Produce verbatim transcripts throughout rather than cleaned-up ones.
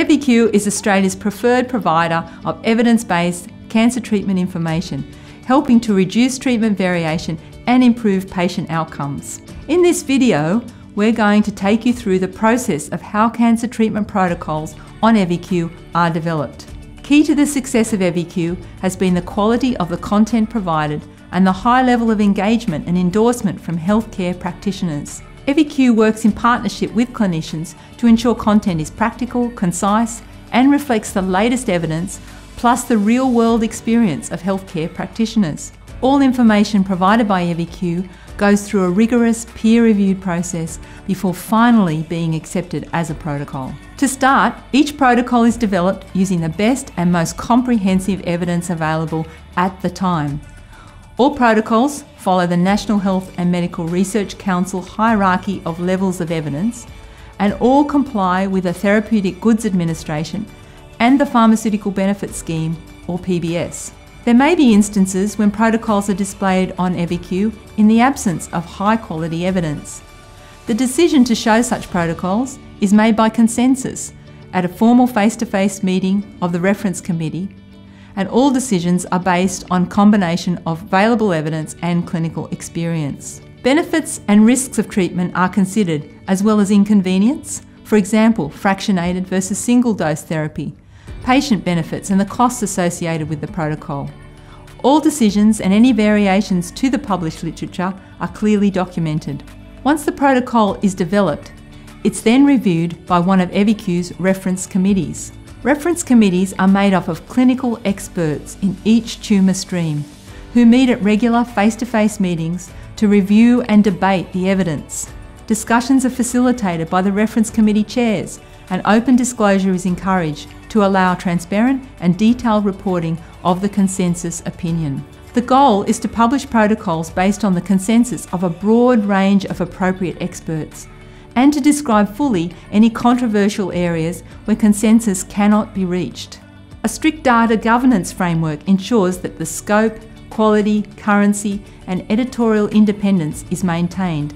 eviq is Australia's preferred provider of evidence-based cancer treatment information, helping to reduce treatment variation and improve patient outcomes. In this video, we're going to take you through the process of how cancer treatment protocols on eviq are developed. Key to the success of eviq has been the quality of the content provided and the high level of engagement and endorsement from healthcare practitioners. eviq works in partnership with clinicians to ensure content is practical, concise, and reflects the latest evidence, plus the real-world experience of healthcare practitioners. All information provided by eviq goes through a rigorous peer-reviewed process before finally being accepted as a protocol. To start, each protocol is developed using the best and most comprehensive evidence available at the time. All protocols follow the National Health and Medical Research Council hierarchy of levels of evidence, and all comply with the Therapeutic Goods Administration and the Pharmaceutical Benefits Scheme, or P B S. There may be instances when protocols are displayed on eviq in the absence of high-quality evidence. The decision to show such protocols is made by consensus at a formal face-to-face meeting of the reference committee, and all decisions are based on combination of available evidence and clinical experience. Benefits and risks of treatment are considered, as well as inconvenience, for example, fractionated versus single-dose therapy, patient benefits and the costs associated with the protocol. All decisions and any variations to the published literature are clearly documented. Once the protocol is developed, it's then reviewed by one of eviq's reference committees. Reference committees are made up of clinical experts in each tumour stream who meet at regular face-to-face meetings to review and debate the evidence. Discussions are facilitated by the reference committee chairs, and open disclosure is encouraged to allow transparent and detailed reporting of the consensus opinion. The goal is to publish protocols based on the consensus of a broad range of appropriate experts, and to describe fully any controversial areas where consensus cannot be reached. A strict data governance framework ensures that the scope, quality, currency, and editorial independence is maintained,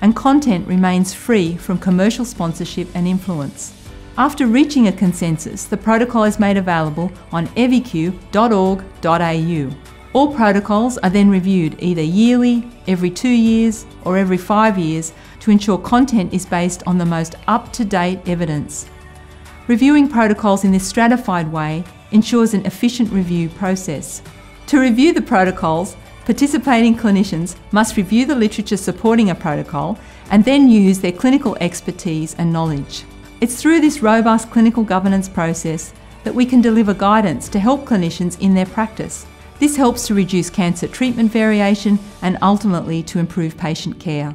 and content remains free from commercial sponsorship and influence. After reaching a consensus, the protocol is made available on eviq dot org dot A U. All protocols are then reviewed either yearly, every two years, or every five years to ensure content is based on the most up-to-date evidence. Reviewing protocols in this stratified way ensures an efficient review process. To review the protocols, participating clinicians must review the literature supporting a protocol and then use their clinical expertise and knowledge. It's through this robust clinical governance process that we can deliver guidance to help clinicians in their practice. This helps to reduce cancer treatment variation and ultimately to improve patient care.